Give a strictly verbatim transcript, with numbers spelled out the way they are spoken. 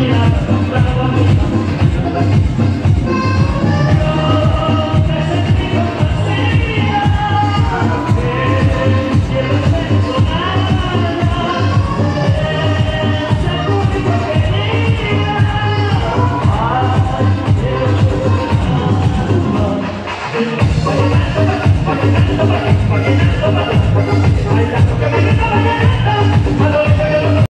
We'll be right back.